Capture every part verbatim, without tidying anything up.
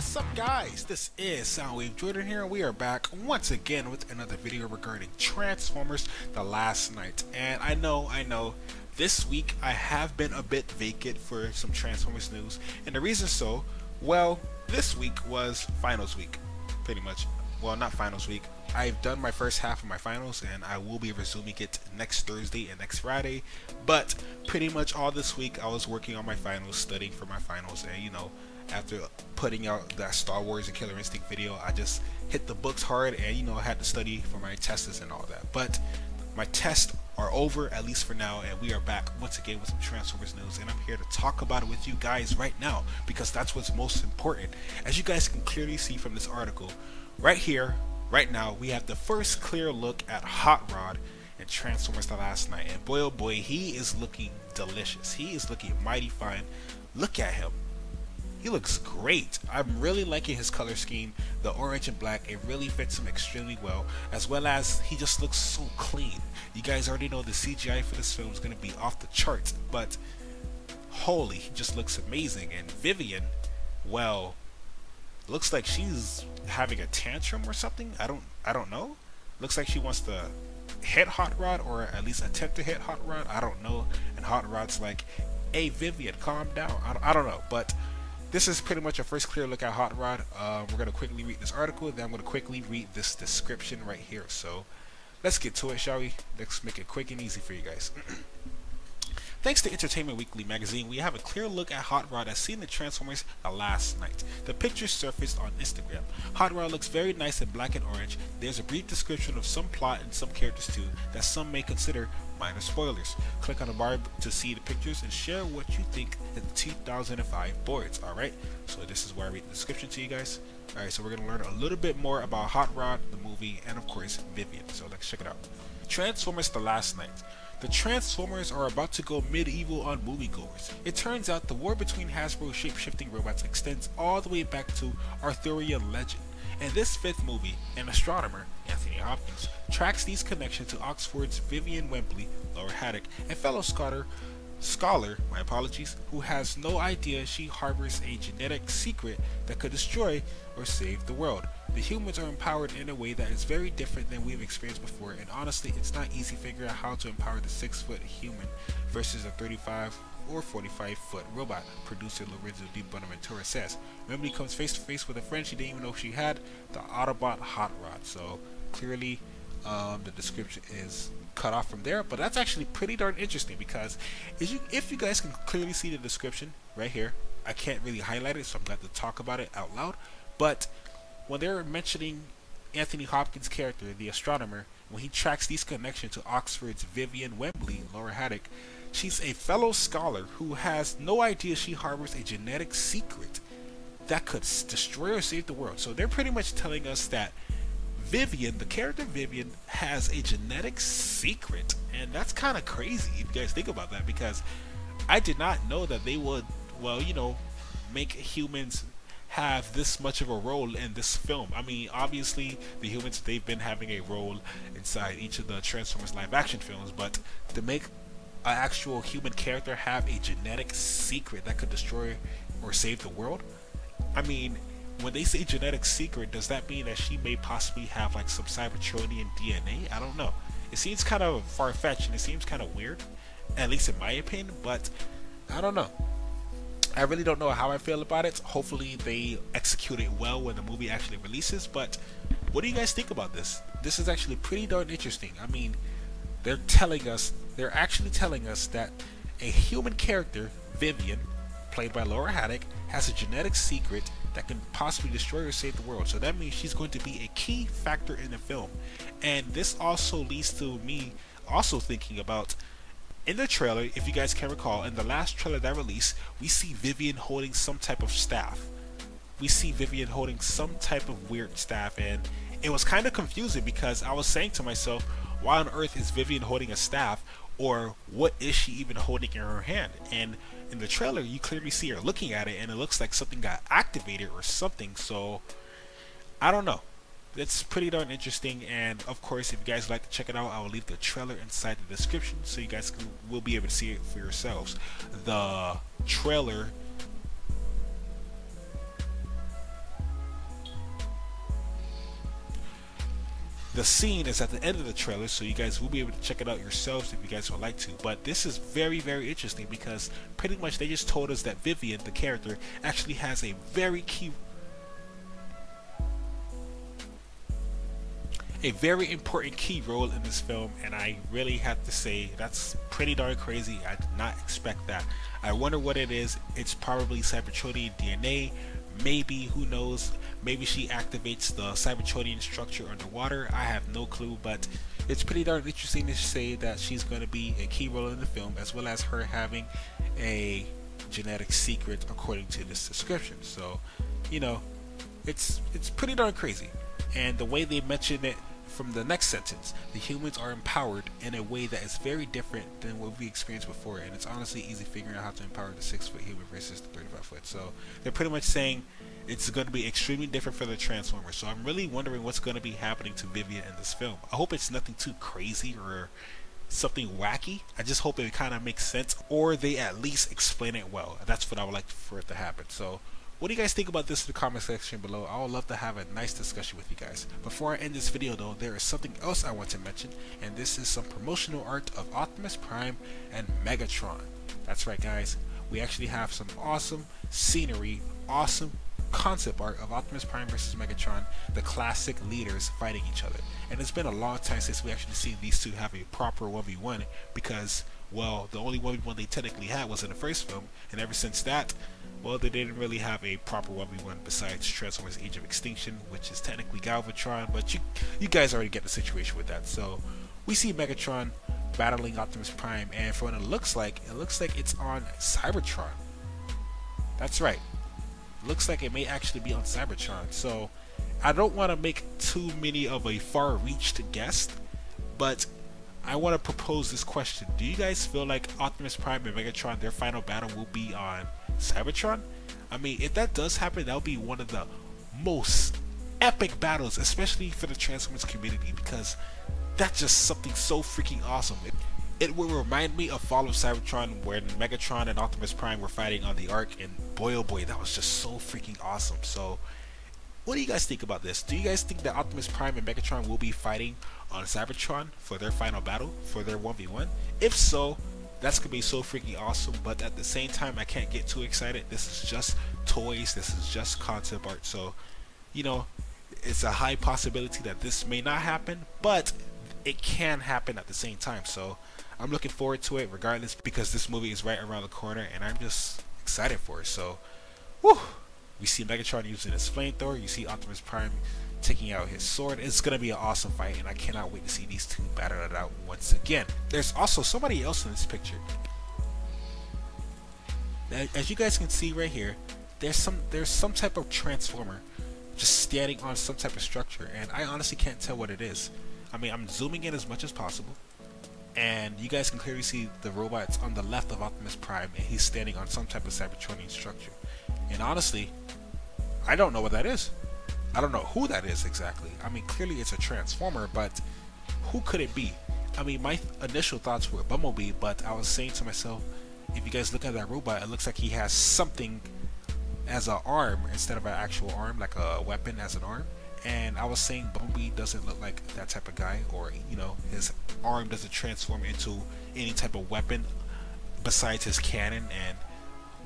What's up, guys? This is Soundwave Jordan here, and we are back once again with another video regarding Transformers The Last Knight. And I know, I know, this week I have been a bit vacant for some Transformers news, and the reason so, well, this week was finals week, pretty much. Well, not finals week. I've done my first half of my finals, and I will be resuming it next Thursday and next Friday, but pretty much all this week I was working on my finals, studying for my finals, and you know, after putting out that Star Wars and Killer Instinct video, I just hit the books hard, and you know, I had to study for my tests and all that. But my tests are over, at least for now, and we are back once again with some Transformers news, and I'm here to talk about it with you guys right now, because that's what's most important. As you guys can clearly see from this article, right here, right now, we have the first clear look at Hot Rod and Transformers The Last Knight, and boy oh boy, he is looking delicious. He is looking mighty fine. Look at him. He looks great. I'm really liking his color scheme, the orange and black. It really fits him extremely well, as well as he just looks so clean. You guys already know the C G I for this film is going to be off the charts, but holy, he just looks amazing. And Vivian, well, looks like she's having a tantrum or something. I don't I don't know. Looks like she wants to hit Hot Rod, or at least attempt to hit Hot Rod. I don't know. And Hot Rod's like, "Hey Vivian, calm down." I don't, I don't know, but this is pretty much a first clear look at Hot Rod. Uh, we're going to quickly read this article, then I'm going to quickly read this description right here. So let's get to it, shall we? Let's make it quick and easy for you guys. Thanks to Entertainment Weekly Magazine, we have a clear look at Hot Rod as seen in Transformers The Last Knight. The picture surfaced on Instagram. Hot Rod looks very nice in black and orange. There's a brief description of some plot and some characters too that some may consider minor spoilers. Click on the bar to see the pictures and share what you think in the two thousand five boards, alright? So this is where I read the description to you guys. Alright, so we're going to learn a little bit more about Hot Rod, the movie, and of course Vivian. So let's check it out. Transformers The Last Knight. The Transformers are about to go medieval on moviegoers. It turns out the war between Hasbro shape-shifting robots extends all the way back to Arthurian legend. In this fifth movie, an astronomer, Anthony Hopkins, tracks these connections to Oxford's Vivian Wembley, Laura Haddock, and fellow scholar, scholar, my apologies, who has no idea she harbors a genetic secret that could destroy or save the world. The humans are empowered in a way that is very different than we've experienced before, and honestly, it's not easy figuring out how to empower the six-foot human versus a thirty-five or forty-five-foot robot, producer Lorenzo D. Bonaventura says. Wembley comes face-to-face with a friend she didn't even know she had, the Autobot Hot Rod. So, clearly, um, the description is cut off from there, but that's actually pretty darn interesting, because if you, if you guys can clearly see the description right here, I can't really highlight it, so I'm glad to talk about it out loud, but when they're mentioning Anthony Hopkins' character, the astronomer, when he tracks these connections to Oxford's Vivian Wembley, Laura Haddock, she's a fellow scholar who has no idea she harbors a genetic secret that could destroy or save the world. So they're pretty much telling us that Vivian, the character Vivian, has a genetic secret, and that's kind of crazy if you guys think about that, because I did not know that they would, well, you know, make humans have this much of a role in this film. I mean, obviously the humans, they've been having a role inside each of the Transformers live action films, but to make an actual human character have a genetic secret that could destroy or save the world, I mean, when they say genetic secret, does that mean that she may possibly have like some Cybertronian D N A? I don't know. It seems kind of far-fetched and it seems kind of weird, at least in my opinion, but I don't know. I really don't know how I feel about it. Hopefully they execute it well when the movie actually releases, but what do you guys think about this? This is actually pretty darn interesting. I mean, they're telling us, they're actually telling us that a human character, Vivian, played by Laura Haddock, has a genetic secret that can possibly destroy or save the world. So that means she's going to be a key factor in the film. And this also leads to me also thinking about, in the trailer, if you guys can recall, in the last trailer that released, we see Vivian holding some type of staff. We see Vivian holding some type of weird staff, and it was kind of confusing because I was saying to myself, why on earth is Vivian holding a staff, or what is she even holding in her hand? And in the trailer, you clearly see her looking at it, and it looks like something got activated or something, so I don't know. It's pretty darn interesting, and of course, if you guys like to check it out, I will leave the trailer inside the description so you guys can, will be able to see it for yourselves. The trailer The scene is at the end of the trailer, so you guys will be able to check it out yourselves if you guys would like to. But this is very, very interesting because pretty much they just told us that Vivian, the character, actually has a very key, a very important key role in this film, and I really have to say that's pretty darn crazy. I did not expect that. I wonder what it is. It's probably Cybertronian D N A. Maybe, who knows, maybe she activates the Cybertronian structure underwater. I have no clue, but it's pretty darn interesting to say that she's going to be a key role in the film, as well as her having a genetic secret according to this description. So, you know, it's it's pretty darn crazy. And the way they mention it from the next sentence, the humans are empowered in a way that is very different than what we experienced before, and it's honestly easy figuring out how to empower the six foot human versus the thirty-five foot. So they're pretty much saying it's going to be extremely different for the Transformers. So I'm really wondering what's going to be happening to Vivian in this film. I hope it's nothing too crazy or something wacky. I just hope it kind of makes sense, or they at least explain it well. That's what I would like for it to happen. So what do you guys think about this in the comment section below? I would love to have a nice discussion with you guys. Before I end this video though, there is something else I want to mention, and this is some promotional art of Optimus Prime and Megatron. That's right guys, we actually have some awesome scenery, awesome concept art of Optimus Prime versus Megatron, the classic leaders fighting each other. And it's been a long time since we actually seen these two have a proper one v one, because, well, the only one v one they technically had was in the first film, and ever since that, well, they didn't really have a proper one v one besides Transformers Age of Extinction, which is technically Galvatron, but you you guys already get the situation with that. So we see Megatron battling Optimus Prime, and for what it looks like, it looks like it's on Cybertron. That's right. Looks like it may actually be on Cybertron. So I don't want to make too many of a far-reached guess, but I want to propose this question. Do you guys feel like Optimus Prime and Megatron, their final battle will be on Cybertron? I mean, if that does happen, that'll be one of the most epic battles, especially for the Transformers community, because that's just something so freaking awesome. It, it will remind me of Fall of Cybertron, when Megatron and Optimus Prime were fighting on the Ark, and boy oh boy, that was just so freaking awesome. So what do you guys think about this? Do you guys think that Optimus Prime and Megatron will be fighting on Cybertron for their final battle, for their one v one? If so, that's gonna be so freaking awesome. But at the same time, I can't get too excited. This is just toys, this is just concept art, so you know, it's a high possibility that this may not happen, but it can happen at the same time. So I'm looking forward to it regardless, because this movie is right around the corner and I'm just excited for it. So whew, we see Megatron using his flamethrower, you see Optimus Prime taking out his sword. It's gonna be an awesome fight, and I cannot wait to see these two battle it out once again. There's also somebody else in this picture. Now, as you guys can see right here, there's some there's some type of transformer just standing on some type of structure, and I honestly can't tell what it is. I mean, I'm zooming in as much as possible, and you guys can clearly see the robots on the left of Optimus Prime, and he's standing on some type of Cybertronian structure. And honestly, I don't know what that is. I don't know who that is exactly. I mean, clearly it's a transformer, but who could it be? I mean, my initial thoughts were Bumblebee, but I was saying to myself, if you guys look at that robot, it looks like he has something as an arm instead of an actual arm, like a weapon as an arm. And I was saying Bumblebee doesn't look like that type of guy, or, you know, his arm doesn't transform into any type of weapon besides his cannon. And,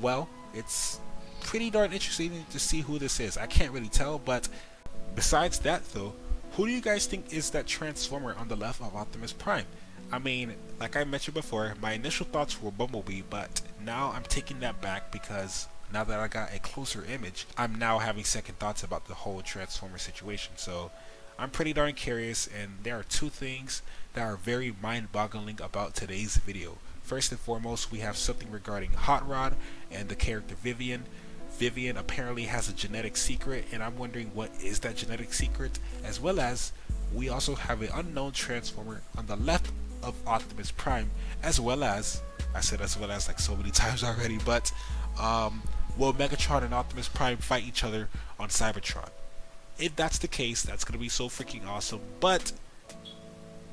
well, it's pretty darn interesting to see who this is. I can't really tell. But besides that though, who do you guys think is that transformer on the left of Optimus Prime? I mean, like I mentioned before, my initial thoughts were Bumblebee, but now I'm taking that back, because now that I got a closer image, I'm now having second thoughts about the whole transformer situation. So I'm pretty darn curious, and there are two things that are very mind-boggling about today's video. First and foremost, we have something regarding Hot Rod and the character Vivian. Vivian apparently has a genetic secret, and I'm wondering what is that genetic secret, as well as we also have an unknown transformer on the left of Optimus Prime, as well as, I said as well as like so many times already, but um, will Megatron and Optimus Prime fight each other on Cybertron? If that's the case, that's going to be so freaking awesome, but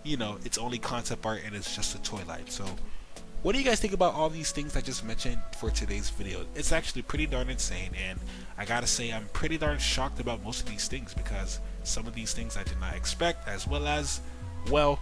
you know, it's only concept art and it's just a toy line. So what do you guys think about all these things I just mentioned for today's video? It's actually pretty darn insane, and I gotta say I'm pretty darn shocked about most of these things, because Some of these things I did not expect, as well as, well,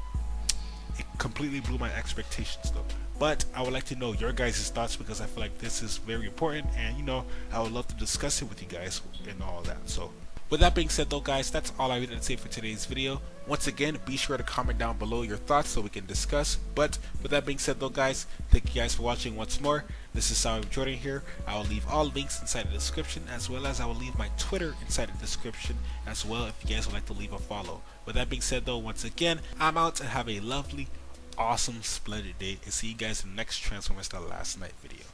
it completely blew my expectations though. But I would like to know your guys' thoughts, because I feel like this is very important, and you know, I would love to discuss it with you guys and all that. So with that being said though, guys, that's all I really had to say for today's video. Once again, be sure to comment down below your thoughts so we can discuss. But with that being said though, guys, thank you guys for watching once more. This is Soundwave Jordan here. I will leave all links inside the description, as well as I will leave my Twitter inside the description as well if you guys would like to leave a follow. With that being said though, once again, I'm out, and have a lovely, awesome, splendid day, and see you guys in the next Transformers The Last Knight video.